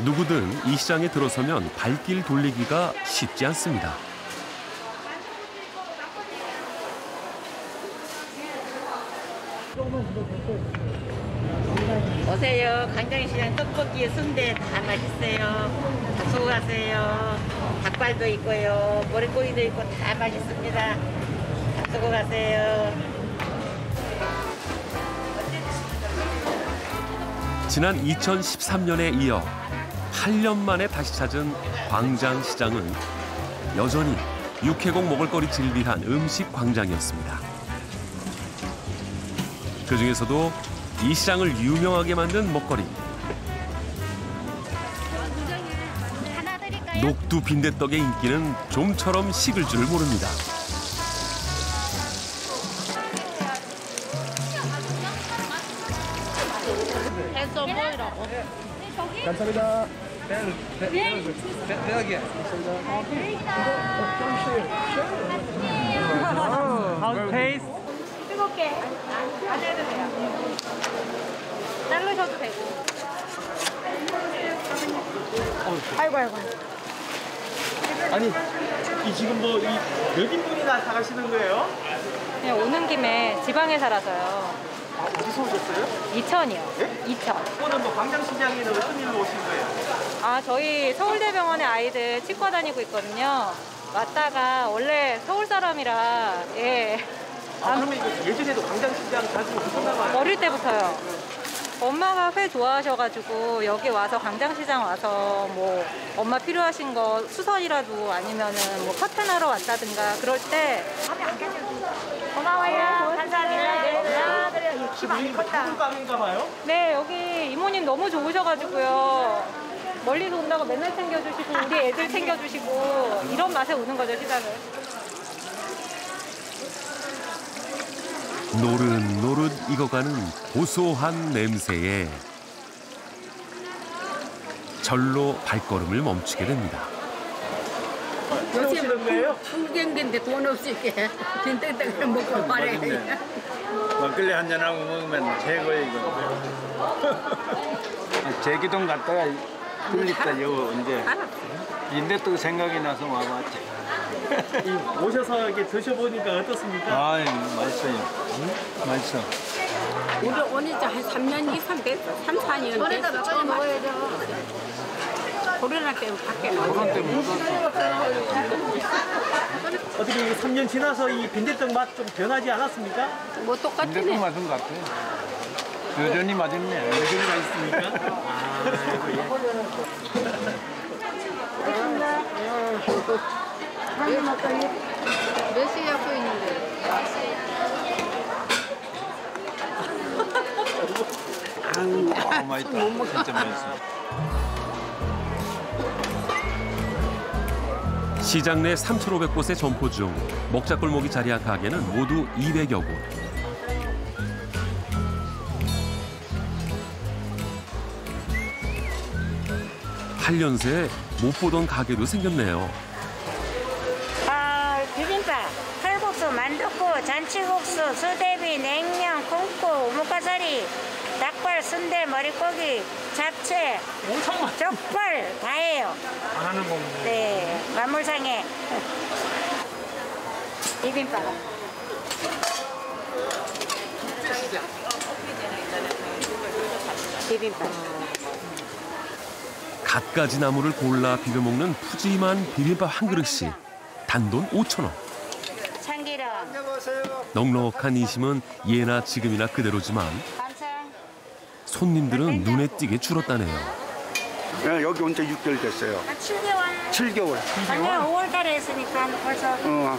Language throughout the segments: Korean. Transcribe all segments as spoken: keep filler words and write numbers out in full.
누구든 이 시장에 들어서면 발길 돌리기가 쉽지 않습니다. 오세요. 광장시장 떡볶이, 순대 다 맛있어요. 다 수고하세요. 닭발도 있고요. 머릿고기도 있고 다 맛있습니다. 다 수고하세요. 지난 이천십삼 년에 이어 팔 년 만에 다시 찾은 광장시장은 여전히 육해공 먹을거리 즐비한 음식 광장이었습니다. 그중에서도 이 시장을 유명하게 만든 먹거리. 녹두 빈대떡의 인기는 좀처럼 식을 줄 모릅니다. 감사합니다. 뜨겁게 안 해도 돼요. 자르셔도 되고. 아이고 아이고. 아니 이 지금 뭐 몇 인분이나 다 가시는 거예요? 네, 오는 김에 지방에 살아서요. 아, 어디서 오셨어요? 이천이요. 네? 이천. 오늘 뭐 광장시장에는 어떤 일로 오신 거예요? 아, 저희 서울대병원에 아이들 치과 다니고 있거든요. 왔다가 원래 서울 사람이라 예. 아, 안... 그러면 이거 예전에도 광장시장 자주 오셨나 봐요? 어릴 때부터요. 엄마가 회 좋아하셔가지고 여기 와서 광장시장 와서 뭐 엄마 필요하신 거 수선이라도 아니면은 뭐 커튼하러 왔다든가 그럴 때 하면 안 되죠. 고마워요. 감사합니다. 키 많이 컸다. 네, 여기 이모님 너무 좋으셔가지고요. 멀리서 온다고 맨날 챙겨주시고 우리 애들 챙겨주시고 이런 맛에 오는 거죠, 시장을. 노릇노릇 익어가는 고소한 냄새에 절로 발걸음을 멈추게 됩니다. 요즘 풍경인데 돈 없으니까 빈대떡을 먹고 말해. 막걸리 한잔하고 먹으면 최고예요, 이거. 제기동 갔다가 들렸다, 여기 이제. 빈대떡 생각이 나서 와봤지. 오셔서 이렇게 드셔보니까 어떻습니까? 아, 맛있어요. 응? 맛있어. 우리 오늘 한 삼 년 이상 됐어. 삼, 사 년 됐어. 처음 먹어야 돼. 코로나 때문에 밖에 나와. 코로나 때문에 못 왔어요. 어떻게 삼 년 지나서 이 빈대떡 맛 좀 변하지 않았습니까? 뭐 똑같네. 빈대떡 맛은 같아요. 여전히 맛있네. 여전히 맛있습니까? 아, 몇 시에 하고 있는데? 아우, 맛있다. 진짜 맛있어. 시장 내 삼천오백 곳의 점포 중 먹자골목이 자리한 가게는 모두 이백여 곳. 팔 년 새 못 보던 가게도 생겼네요. 아, 비빔밥, 칼국수, 만둣국, 잔치국수, 수제비, 냉면, 콩국, 오목가사리, 닭발, 순대, 머릿고기, 잡채, 족발 다 해요. 안 하는 건가요? 네, 만물상에. 비빔밥. 비빔밥. 갖가지 나물을 골라 비벼 먹는 푸짐한 비빔밥 한 그릇씩 단돈 오천 원. 참기름. 넉넉한 인심은 예나 지금이나 그대로지만 손님들은 눈에 띄게 줄었다네요. 네, 여기 온 지 육 개월 됐어요. 아, 칠 개월. 칠 개월. 아니야, 오월 달에 했으니까 벌써. 어,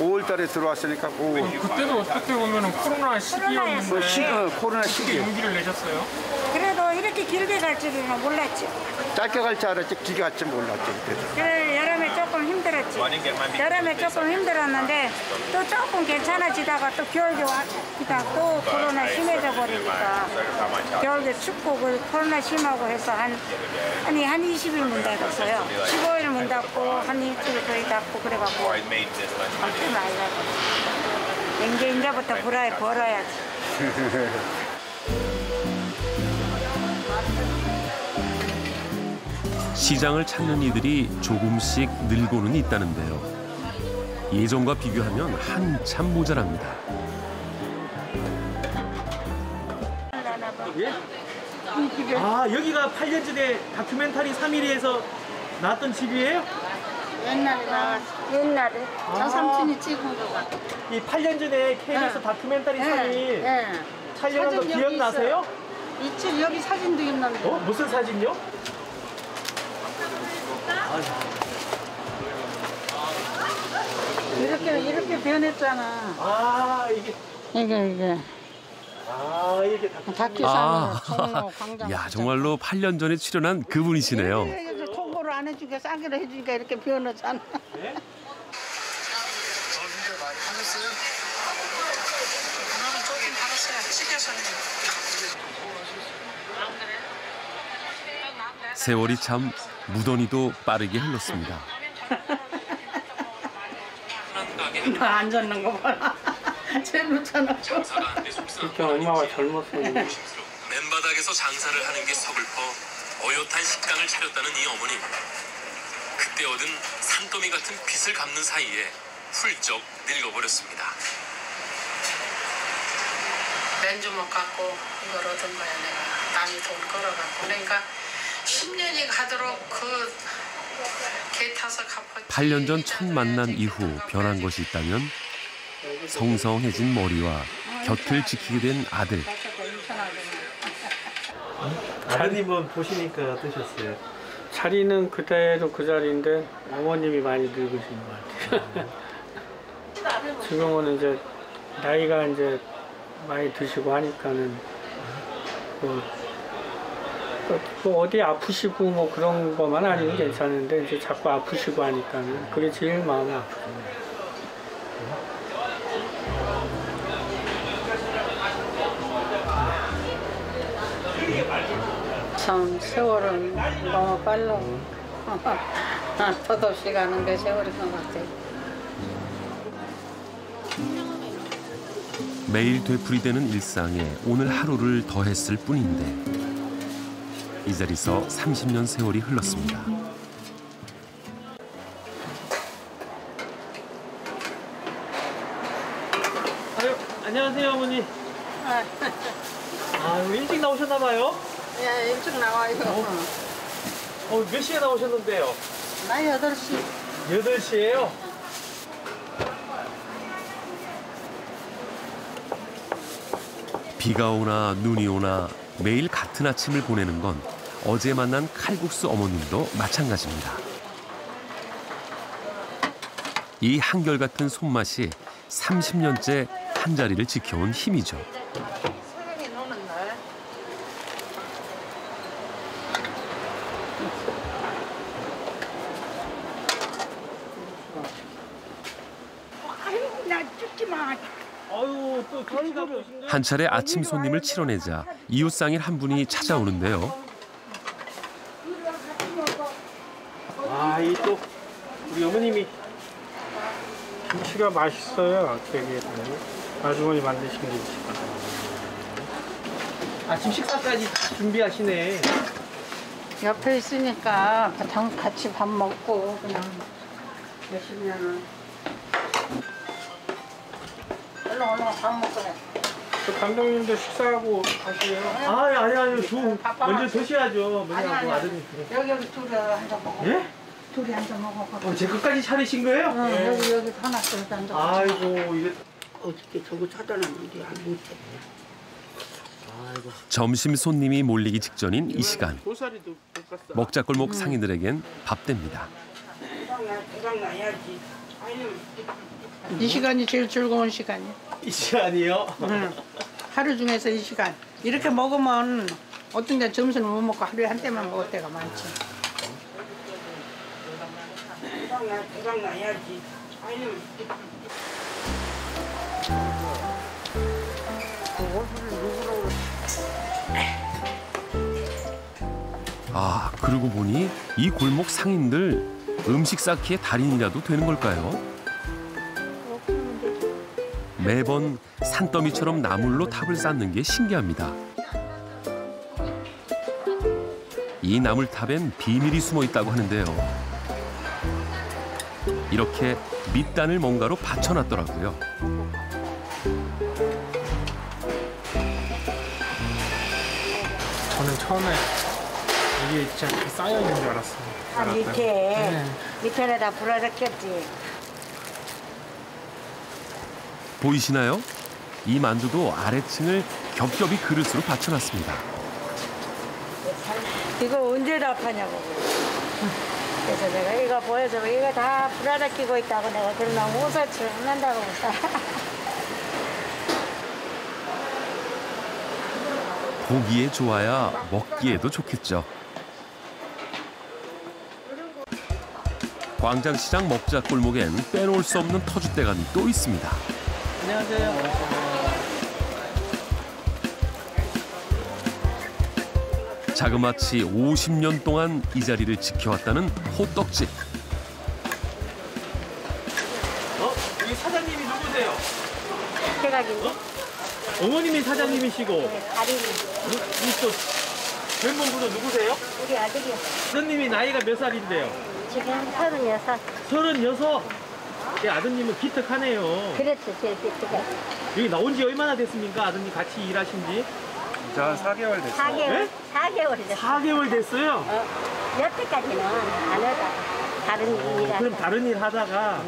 오월 달에 들어왔으니까. 오. 그때도 어떻게 보면 코로나 시기였는데. 어, 시, 어, 코로나 시기. 용기를 내셨어요? 그래도 이렇게 길게 갈 줄은 몰랐지. 짧게 갈 줄 알았지, 길게 갈 줄 몰랐지. 그래, 여름에 조금 힘들었지. 여름에 조금 힘들었는데 또 조금 괜찮아지다가 또 겨울이 왔다 또 코로나 심해져 버리니까 겨울에 춥고 코로나 심하고 해서 한 아니 한 이십 일 문 닫았어요. 십오 일 문 닫고 한 일주일 거의 닫고 그래갖고 밖에 많이 가고 이제 인자부터 불화에 벌어야지. 시장을 찾는 이들이 조금씩 늘고는 있다는데요. 예전과 비교하면 한참 모자랍니다. 예? 아, 여기가 팔 년 전에 다큐멘터리 삼 일이에서 나왔던 집이에요? 옛날에 나왔어. 옛날에. 아. 저 삼촌이 찍은 거 같아. 이 팔 년 전에 케이비에스 네. 다큐멘터리 삼 일 네. 촬영한 거 기억나세요? 이쯤 여기 사진도 있는데. 어? 무슨 사진요? 이렇게 이렇게 변했잖아. 아 이게 이게 이게. 아 이게 다큐 아. 삼 일 광장. 야 정말로 팔 년 전에 출연한 그분이시네요. 통보를 안 해주니까 싸게로 해주니까 이렇게 변했잖아. 네? 세월이 참 무던히도 빠르게 흘렀습니다. 나 앉았는 거 봐라. 쟤 놓잖아. 진짜 엄마가 젊었어요. 맨바닥에서 장사를 하는 게 서글퍼 어엿한 식당을 차렸다는 이 어머님. 그때 얻은 산더미 같은 빚을 갚는 사이에 훌쩍 늙어버렸습니다. 렌즈 못 갖고 이걸 얻은 거야 내가. 남이 돈 걸어갖고. 그러니까 십 년이 가도록 그 개 타서 갚았지. 팔 년 전 첫 만난 이후 변한 것이 있다면 성성해진 머리와 곁을 지키게 된 아들. 아드님은 보시니까 어떠셨어요? 자리는 그대로 그 자리인데 어머님이 많이 늙으신 것 같아요. 지금은 이제 나이가 이제 많이 드시고 하니까는 뭐. 뭐 어디 아프시고 뭐 그런 것만 아니면 괜찮은데 이제 자꾸 아프시고 하니까는 그게 제일 마음이 아프거든요. 참 세월은 너무 빨라. 덧없이 가는 게 세월인 것 같아요. 매일 되풀이되는 일상에 오늘 하루를 더했을 뿐인데 이 자리에서 삼십 년 세월이 흘렀습니다. 아유, 안녕하세요, 어머니. 아, 아유, 일찍 나오셨나 봐요? 예, 일찍 나와요. 어, 어, 몇 시에 나오셨는데요? 나 여덟 시. 여덟 시예요? 비가 오나 눈이 오나 매일 같은 아침을 보내는 건 어제 만난 칼국수 어머님도 마찬가지입니다. 이 한결같은 손맛이 삼십 년째 한자리를 지켜온 힘이죠. 한 차례 아침 손님을 치러내자 이웃상인 한 분이 찾아오는데요. 아, 이 또 우리 어머님이 김치가 맛있어요. 되게 아주머니 만드신 김치가. 아침 식사까지 준비하시네. 옆에 있으니까 그냥 같이 밥 먹고 그냥 열심히 하는. 얼른 얼른 밥 먹으래. 감독님도 식사하고 가세요. 아, 아니, 아니, 아니, 두, 먼저 드셔야죠. 먼저 하고 아드님. 여기, 여기 둘이 앉아 먹어. 예? 둘이 앉아 먹어. 어, 제 끝까지 차리신 거예요? 응, 네. 여기, 여기 하나 둘이 앉아 먹어. 아이고, 이게. 어저께 저거 찾아놨는데 안 보이죠. 아이고. 점심 손님이 몰리기 직전인 이 시간. 먹자골목 음. 상인들에겐 밥됩니다. 나야지. 이 시간이 제일 즐거운 시간이에요. 이 시간이요? 응. 하루 중에서 이 시간. 이렇게 먹으면 어떤 데 점심을 못 먹고 하루에 한 때만 먹을 때가 많지. 아, 그러고 보니 이 골목 상인들 음식 쌓기의 달인이라도 되는 걸까요? 매번 산더미처럼 나물로 탑을 쌓는 게 신기합니다. 이 나물탑엔 비밀이 숨어 있다고 하는데요. 이렇게 밑단을 뭔가로 받쳐놨더라고요. 저는 처음에 이게 진짜 이렇게 쌓여있는 줄 알았어요. 아, 밑에. 네. 밑에다 불어넣겠지. 보이시나요? 이 만두도 아래층을 겹겹이 그릇으로 받쳐놨습니다. 이거 언제 다 파냐고. 그래서 내가 이거 보여줘. 이거 다 불안에 끼고 있다고 내가 그러나 호사치를 안 한다고. 보기에 좋아야 먹기에도 좋겠죠. 광장시장 먹자 골목엔 빼놓을 수 없는 터줏대감이 또 있습니다. 안녕하세요. 자그마치 오십 년 동안 이 자리를 지켜왔다는 호떡집. 어? 여기 사장님이 누구세요? 대각인데. 어? 어머님이 사장님이시고. 네, 가리님. 이 젊은 분은 누구세요? 우리 아들이요. 아드님이 나이가 몇 살인데요? 지금 서른여섯. 서른여섯? 네, 아드님은 기특하네요. 그렇죠, 제일 기특해. 여기 나온 지 얼마나 됐습니까? 아드님 같이 일하신 지? 저 사 개월 됐어요. 사 개월? 네? 사 개월 됐어요. 사 개월 됐어요? 어, 여태까지는 안 하다가 다른 어, 일 하다가. 그럼 다른 일 하다가.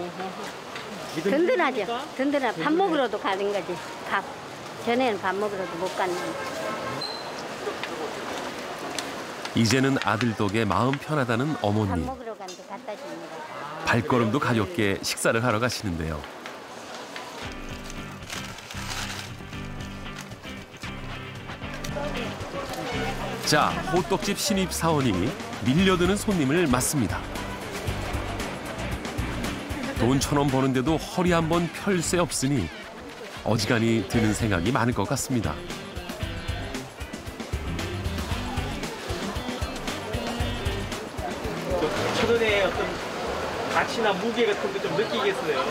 든든하죠. 든든하죠. 밥 먹으러도 가는 거지. 밥. 전에는 밥 먹으러도 못 갔는데. 이제는 아들 덕에 마음 편하다는 어머니. 밥 먹으러 간도 갖다 줍니다. 발걸음도 가볍게 식사를 하러 가시는데요. 자, 호떡집 신입 사원이 밀려드는 손님을 맞습니다. 돈 천 원 버는데도 허리 한번 펼 새 없으니 어지간히 드는 생각이 많을 것 같습니다. 최근에 어떤 가치나 무게 같은 게 좀 느끼겠어요?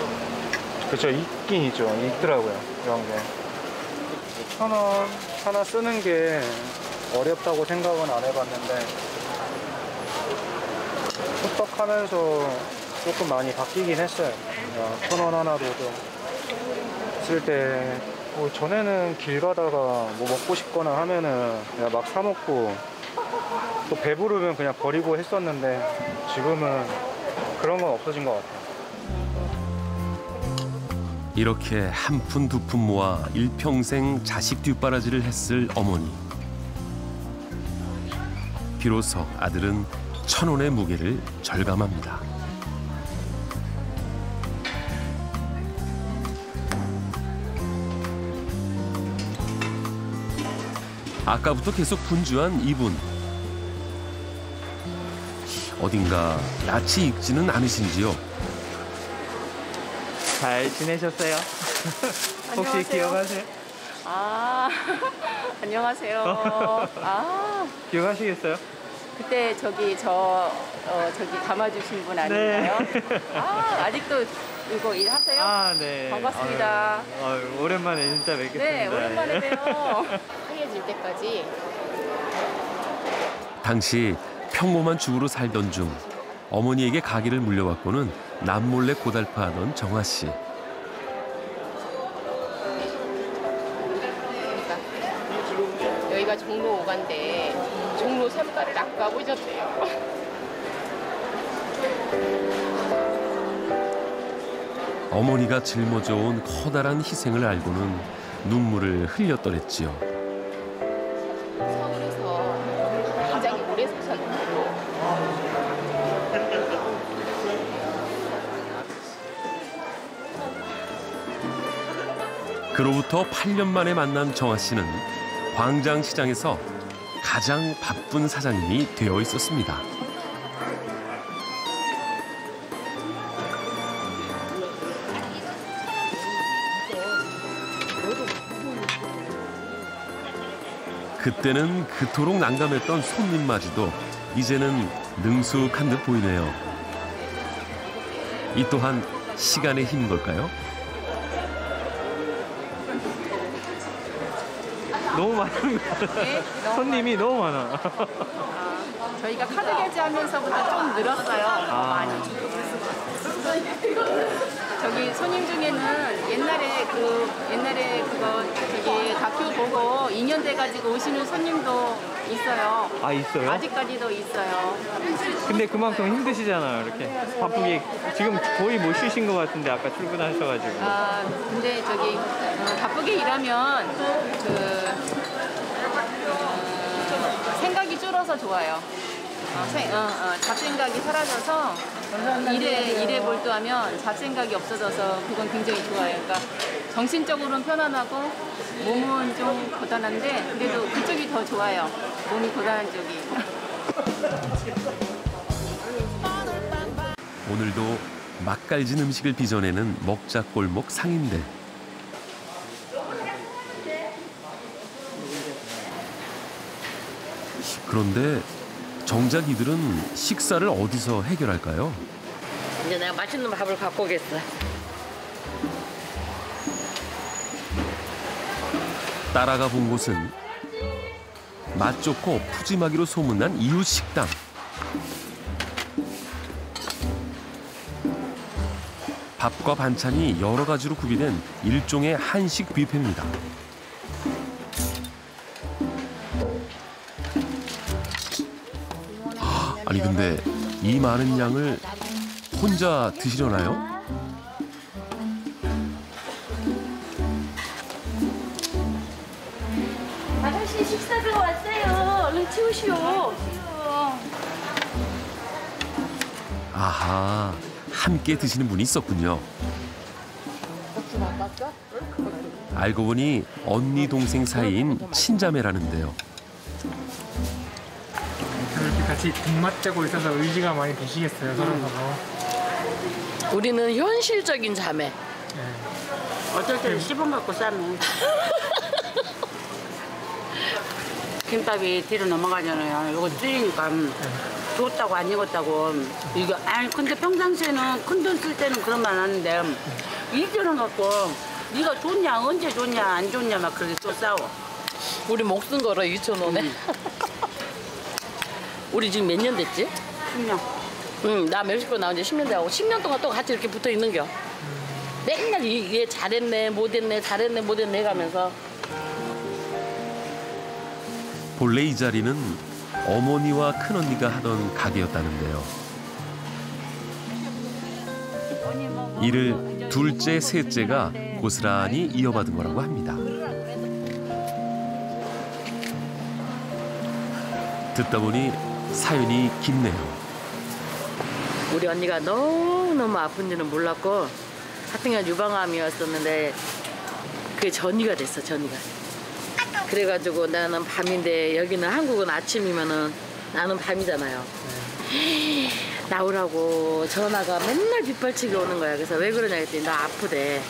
그렇죠, 있긴 있죠. 있더라고요, 이런 게. 천 원 하나 쓰는 게 어렵다고 생각은 안 해봤는데 호떡하면서 조금 많이 바뀌긴 했어요. 천 원 하나도 쓸 때 뭐 전에는 길 가다가 뭐 먹고 싶거나 하면은 그냥 막 사 먹고 또 배부르면 그냥 버리고 했었는데 지금은 그런 건 없어진 것 같아요. 이렇게 한 푼 두 푼 모아 일평생 자식 뒷바라지를 했을 어머니. 비로소 아들은 천 원의 무게를 절감합니다. 아까부터 계속 분주한 이분. 어딘가 낯이 익지는 않으신지요? 잘 지내셨어요? 혹시 기억하세요? 아, 안녕하세요. 아. 기억하시겠어요? 그때 저기 저 어, 저기 담아주신 분 아닌가요? 네. 아, 아직도 이거 일하세요? 아, 네. 반갑습니다. 아유, 아유, 오랜만에 진짜 뵙겠습니다. 네, 오랜만에 봬요. 하얘질 때까지. 당시 평범한 주부로 살던 중 어머니에게 가게를 물려받고는 남몰래 고달파하던 정아 씨. 그러니까 여기가 종로 오 가인데 종로 삼 가를 아까 보셨대요. 어머니가 짊어져온 커다란 희생을 알고는 눈물을 흘렸더랬지요. 서울에서 굉장히 오래 사셨는데요. 그로부터 팔 년 만에 만난 정아 씨는 광장시장에서 가장 바쁜 사장님이 되어 있었습니다. 그때는 그토록 난감했던 손님마저도 이제는 능숙한 듯 보이네요. 이 또한 시간의 힘인 걸까요? 너무 많은 거야. 네, 너무 손님이 많아요. 너무 많아. 아, 저희가 카드 결제하면서부터 좀 늘었어요. 아. 많이. 저기 손님 중에는 옛날에 그 옛날에 그거 저기 다큐 보고 이 년 돼가지고 오시는 손님도 있어요. 아 있어요? 아직까지도 있어요. 근데 그만큼 힘드시잖아요, 이렇게 바쁘게. 지금 거의 못 쉬신 것 같은데 아까 출근하셔가지고. 아 근데 저기 어, 바쁘게 일하면 그 어, 생각이 줄어서 좋아요. 어, 생, 어, 어, 잡생각이 사라져서 일에, 일에 몰두하면 잡생각이 없어져서 그건 굉장히 좋아요. 그러니까 정신적으로는 편안하고 몸은 좀 고단한데 그래도 그쪽이 더 좋아요. 몸이 고단한 쪽이. 오늘도 맛깔진 음식을 빚어내는 먹자골목 상인들. 그런데 정작 이들은 식사를 어디서 해결할까요? 이제 내가 맛있는 밥을 갖고 오겠어. 따라가 본 곳은 맛 좋고 푸짐하기로 소문난 이웃 식당. 밥과 반찬이 여러 가지로 구비된 일종의 한식 뷔페입니다. 아니 근데 이 많은 양을 혼자 드시려나요? 아저씨 식사 들어왔어요. 얼른 치우시오. 아하, 함께 드시는 분이 있었군요. 알고 보니 언니 동생 사이인 친자매라는데요. 같이 등맛 짜고 있어서 의지가 많이 되시겠어요, 서로 서로. 우리는 현실적인 자매. 네. 어쩔 때는 씹어 먹고 싸는. 김밥이 뒤로 넘어가잖아요. 이거 찔리니까 좋다고 안 익었다고. 이거 아니 근데 평상시에는 큰 돈 쓸 때는 그런 말 안 하는데 일전은 갖고 네가 좋냐 언제 좋냐 안 좋냐 막 그렇게 또 싸워. 우리 목숨 걸어 이천 원에. 우리 지금 몇 년 됐지? 십 년. 응, 나 멕시코 나온 지 십 년 되고 십 년 동안 또 같이 이렇게 붙어 있는 겨. 맨날 얘 잘했네, 못했네, 잘했네, 못했네 가면서. 본래 이 자리는 어머니와 큰언니가 하던 가게였다는데요. 이를 둘째, 셋째가 고스란히 이어받은 거라고 합니다. 듣다 보니 사연이 깊네요. 우리 언니가 너무너무 아픈지는 몰랐고 하필이면 유방암이었었는데 그게 전이가 됐어, 전이가. 그래가지고 나는 밤인데 여기는 한국은 아침이면은 나는 밤이잖아요. 네. 나오라고 전화가 맨날 빗발치기 오는 거야. 그래서 왜 그러냐 했더니 나 아프대.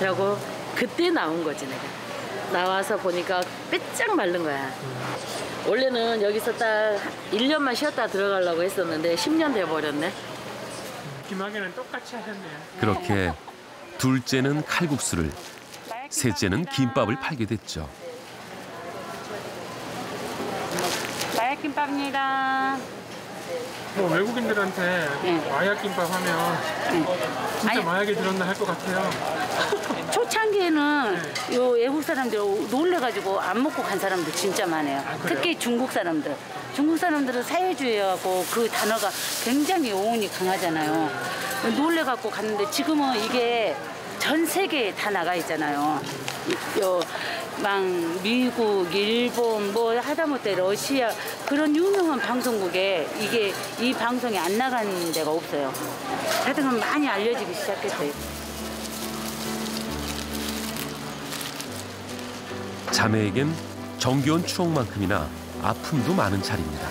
그러고 그때 나온 거지 내가. 나와서 보니까 빼짝 마른 거야. 원래는 여기서 딱 일 년만 쉬었다 들어가려고 했었는데 십 년 돼버렸네. 김학이는 똑같이 하셨네요. 그렇게 둘째는 칼국수를, 셋째는 김밥을 팔게 됐죠. 마약김밥입니다. 뭐 외국인들한테 네. 마약김밥 하면 네. 진짜 아니, 마약이 들었나 할 것 같아요. 초창기에는 네. 요 외국 사람들 놀래가지고 안 먹고 간 사람들 진짜 많아요. 아, 특히 중국 사람들. 중국 사람들은 사회주의하고 그 단어가 굉장히 어원이 강하잖아요. 놀래갖고 갔는데 지금은 이게 전 세계에 다 나가 있잖아요. 요 막 미국, 일본 뭐 하다못해 러시아 그런 유명한 방송국에 이게 이 방송이 안 나가는 데가 없어요. 하여튼 많이 알려지기 시작했어요. 자매에겐 정겨운 추억만큼이나 아픔도 많은 자리입니다.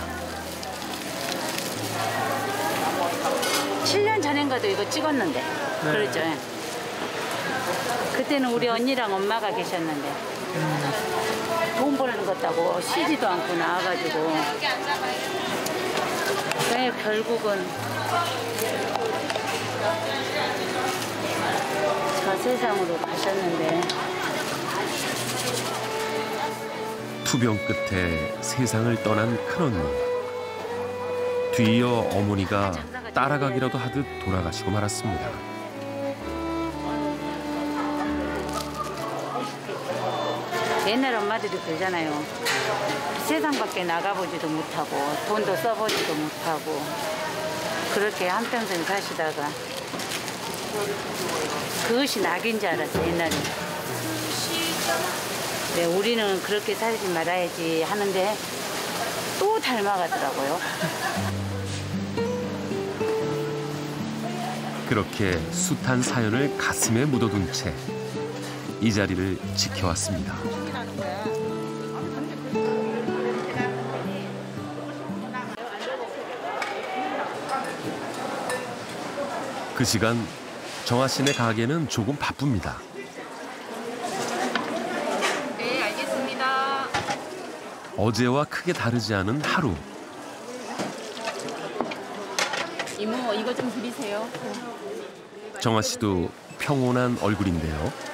칠 년 전인가도 이거 찍었는데 네. 그렇죠. 그때는 우리 언니랑 엄마가 계셨는데 돈 버는 것다고 쉬지도 않고 나와가지고 네, 결국은 저 세상으로 가셨는데 투병 끝에 세상을 떠난 큰언니. 뒤이어 어머니가 따라가기라도 하듯 돌아가시고 말았습니다. 옛날 엄마들이 그러잖아요. 세상 밖에 나가보지도 못하고 돈도 써보지도 못하고 그렇게 한평생 사시다가 그것이 낙인 줄 알았어, 옛날에. 네, 우리는 그렇게 살지 말아야지 하는데 또 닮아가더라고요. 그렇게 숱한 사연을 가슴에 묻어둔 채 이 자리를 지켜왔습니다. 그 시간 정아 씨네 가게는 조금 바쁩니다. 네, 알겠습니다. 어제와 크게 다르지 않은 하루. 이모, 이거 좀 드리세요. 정아 씨도 평온한 얼굴인데요.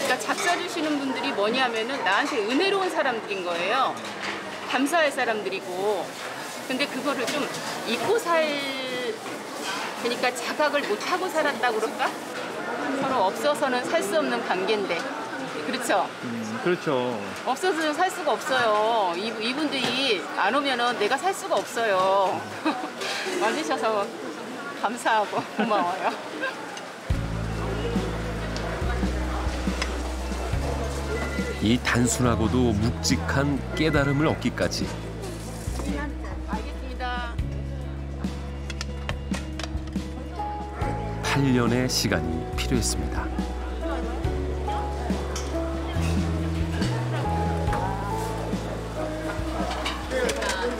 그러니까 잡숴주시는 분들이 뭐냐면은 나한테 은혜로운 사람들인 거예요. 감사할 사람들이고. 근데 그거를 좀 잊고 살. 그러니까 자각을 못하고 살았다 그럴까? 서로 없어서는 살 수 없는 관계인데. 그렇죠? 음, 그렇죠. 없어서는 살 수가 없어요. 이, 이분들이 안 오면은 내가 살 수가 없어요. 와주셔서 감사하고 고마워요. 이 단순하고도 묵직한 깨달음을 얻기까지. 일 년의 시간이 필요했습니다.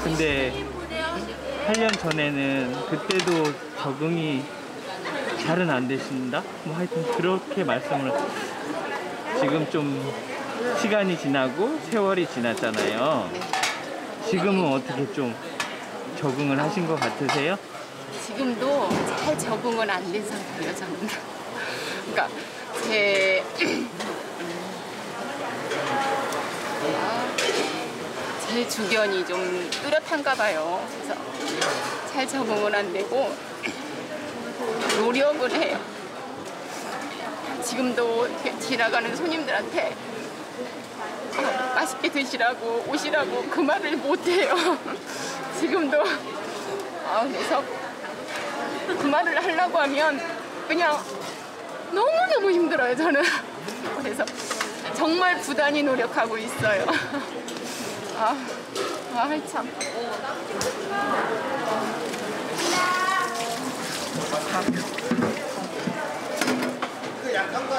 근데 팔 년 전에는 그때도 적응이 잘은 안 되신다? 뭐 하여튼 그렇게 말씀을. 지금 좀 시간이 지나고 세월이 지났잖아요. 지금은 어떻게 좀 적응을 하신 것 같으세요? 지금도 잘 적응은 안 된 상태예요, 저는. 그러니까 제 제 주변이 좀 뚜렷한가 봐요. 그래서 잘 적응은 안 되고 노력을 해요. 지금도 지나가는 손님들한테 맛있게 드시라고 오시라고 그 말을 못 해요. 지금도 아, 그래서 그 말을 하려고 하면 그냥 너무너무 힘들어요, 저는. 그래서 정말 부단히 노력하고 있어요. 아, 아, 참.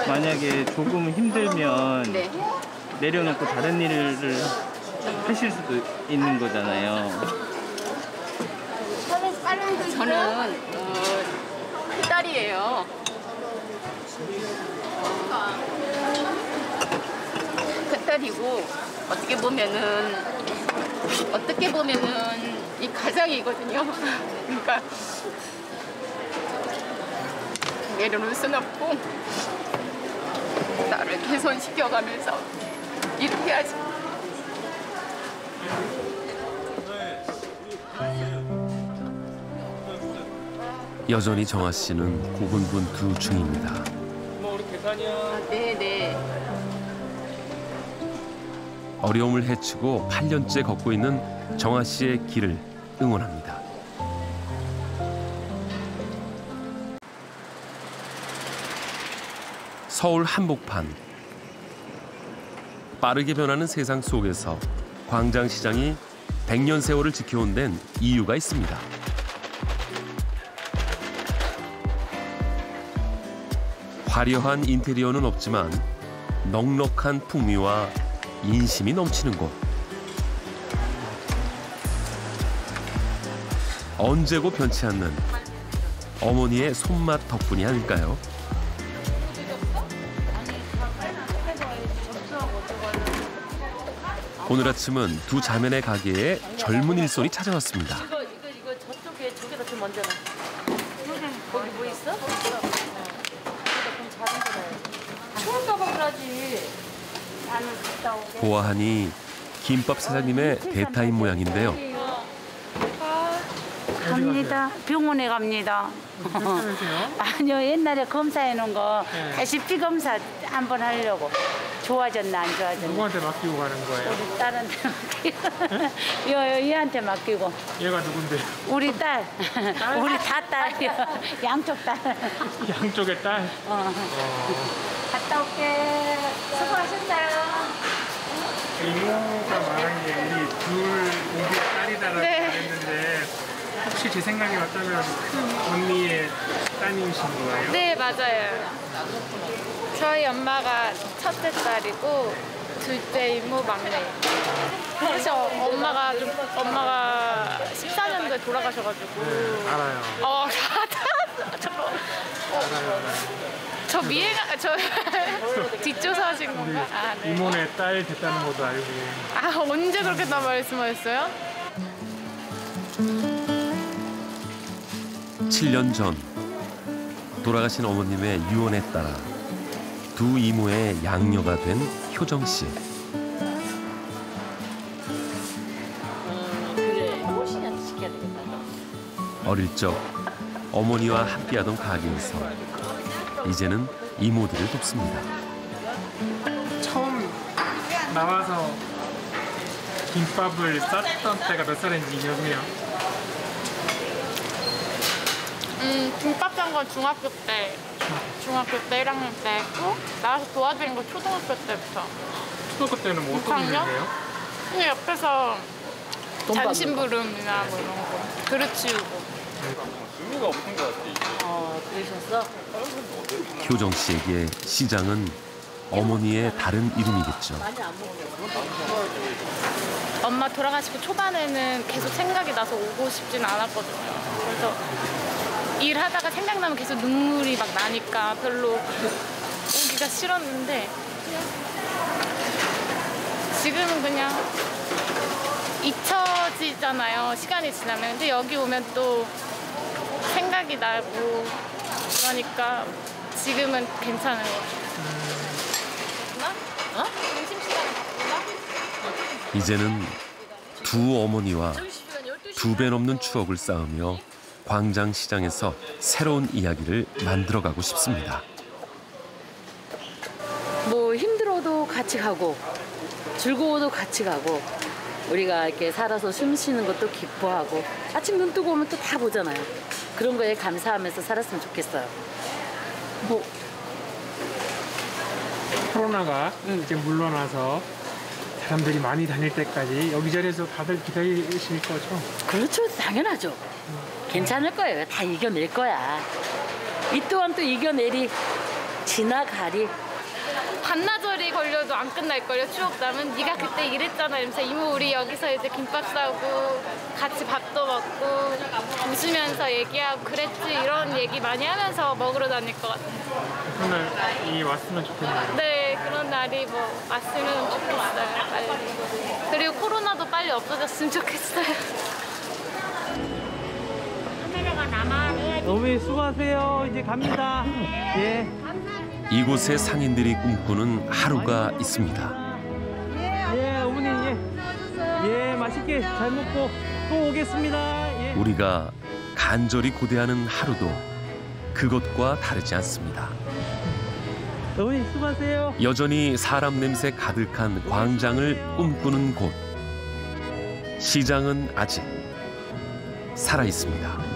만약에 조금 힘들면 네. 내려놓고 다른 일을 하실 수도 있는 거잖아요. 저는 어, 큰딸이에요. 큰딸이고 어떻게 보면은 어떻게 보면은 이 가장이거든요. 그러니까 내려놓을 순 없고 나를 개선시켜가면서 일을 해야지. 여전히 정아 씨는 고군분투 중입니다. 뭐 우리 계산이야. 아, 네, 네. 어려움을 헤치고 팔 년째 걷고 있는 정아 씨의 길을 응원합니다. 서울 한복판. 빠르게 변하는 세상 속에서 광장시장이 백 년 세월을 지켜온 데는 이유가 있습니다. 화려한 인테리어는 없지만 넉넉한 풍미와 인심이 넘치는 곳. 언제고 변치 않는 어머니의 손맛 덕분이 아닐까요? 오늘 아침은 두 자매네 가게에 젊은 일손이 찾아왔습니다. 이거, 이거, 이거 저쪽에, 저기다 좀 먼저 놔. 거기 뭐 있어? 추운다고 그러지. 보아하니 김밥 사장님의 대타인 모양인데요. 갑니다. 병원에 갑니다. 아니요, 옛날에 검사해 놓은 거 네. 다시 피 검사 한번 하려고. 좋아졌나 안 좋아졌나. 누구한테 맡기고 가는 거예요? 우리 딸한테 맡기고. 네? 여, 여, 얘한테 맡기고. 얘가 누군데? 우리 딸. 딸? 우리 다 딸이요. 양쪽 딸. 양쪽의 딸? 어. 어. 갔다 올게. 수고하셨어요. 이모가 말한 게 이 둘 우리 딸이다라고 네. 말했는데 혹시 제 생각이 맞다면 큰 언니의 딸이신 거예요? 네, 맞아요. 저희 엄마가 첫째 딸이고 둘째 이모 막내. 사실 엄마가 좀, 엄마가 십사 년도에 돌아가셔가지고 네, 알아요. 어, 다 저, 알아요. 저 미애가 저 뒷조사하신 건가? 아, 네. 이모네 딸 됐다는 것도 알고. 아, 언제 그렇게 다 말씀하셨어요? 칠 년 전 돌아가신 어머님의 유언에 따라 두 이모의 양녀가 된 효정 씨. 어, 그래. 호신이한테 시켜야 되겠다. 어릴 적 어머니와 함께하던 가게에서 이제는 이모들을 돕습니다. 처음 나와서 김밥을 쌌던 때가 몇 살인지 기억해요? 음, 김밥 싼 건 중학교 때, 중학교 때 일 학년 때 했고 나와서 도와드린 건 초등학교 때부터. 초등학교 때는 뭐 어떤 일이에요? 그냥 옆에서 잔심부름이나 뭐 이런 거, 그릇 치우고. 의미가 없는 것 같아. 어, 그러셨어? 효정 씨에게 시장은 어머니의 다른 이름이겠죠. 엄마 돌아가시고 초반에는 계속 생각이 나서 오고 싶진 않았거든요. 그래서 일하다가 생각나면 계속 눈물이 막 나니까 별로 오기가 싫었는데 지금은 그냥 잊혀지잖아요, 시간이 지나면. 근데 여기 오면 또 생각이 나고 그러니까 지금은 괜찮은 것 같아요. 어? 이제는 두 어머니와 두 배 넘는 추억을 쌓으며 광장시장에서 새로운 이야기를 만들어가고 싶습니다. 뭐 힘들어도 같이 가고 즐거워도 같이 가고 우리가 이렇게 살아서 숨 쉬는 것도 기뻐하고 아침 눈 뜨고 오면 또 다 보잖아요. 그런 거에 감사하면서 살았으면 좋겠어요. 뭐 코로나가 응. 이제 물러나서 사람들이 많이 다닐 때까지 여기저기서 다들 기다리실 거죠? 그렇죠. 당연하죠. 응. 괜찮을 거예요. 다 이겨낼 거야. 이 또한 또 이겨내리, 지나가리. 반나절이 걸려도 안 끝날걸요, 추억담은. 네가 그때 이랬잖아, 이러면서 이모 우리 여기서 이제 김밥 싸고 같이 밥도 먹고 웃으면서 얘기하고 그랬지 이런 얘기 많이 하면서 먹으러 다닐 것 같아요. 그런 날이 왔으면 좋겠네요. 네, 그런 날이 뭐 왔으면 좋겠어요. 빨리. 그리고 코로나도 빨리 없어졌으면 좋겠어요. 어머니 수고하세요. 이제 갑니다. 예. 이곳에 상인들이 꿈꾸는 하루가 있습니다. 예, 어머니 예. 예, 맛있게 잘 먹고 또 오겠습니다. 예. 우리가 간절히 고대하는 하루도 그것과 다르지 않습니다. 어머니 수고하세요. 여전히 사람 냄새 가득한 광장을 꿈꾸는 곳. 시장은 아직 살아 있습니다.